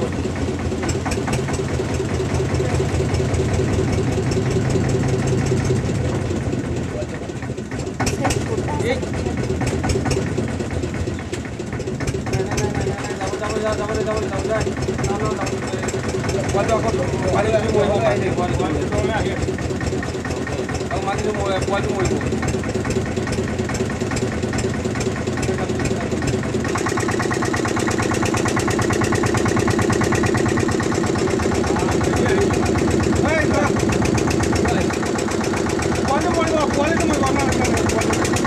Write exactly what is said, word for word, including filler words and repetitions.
¿Cuál es tu mano? ¿Cuál es tu mano?